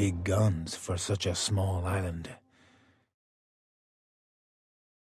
big guns for such a small island.